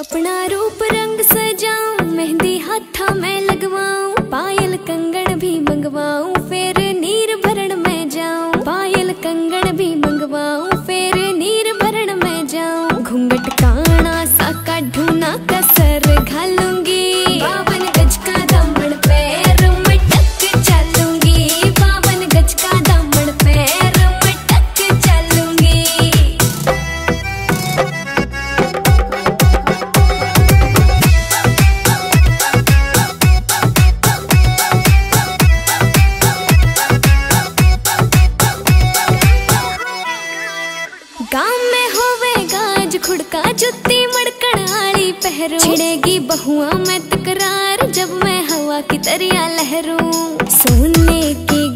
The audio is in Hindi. अपना रूप रंग सजाऊं, मेहंदी हाथा मैं लगवाऊं, पायल कंगन भी मंगवाऊं, फिर नीर भरण में जाऊं, पायल कंगन भी मंगवाऊं, फिर नीर भरण में जाऊं। घूंघट काना सा का ढूना कसर घालूंगी, बावन गज का दामन पैर में टक चलूंगी, बावन गज का दामन पैर में टक चलूंगी। गांव में होवेगा आज खुड़का, जुत्ती मड़कण आली पहरू, छिड़ेगी बहुआ में तकरार जब मैं हवा की तरिया लहरूं। सोने की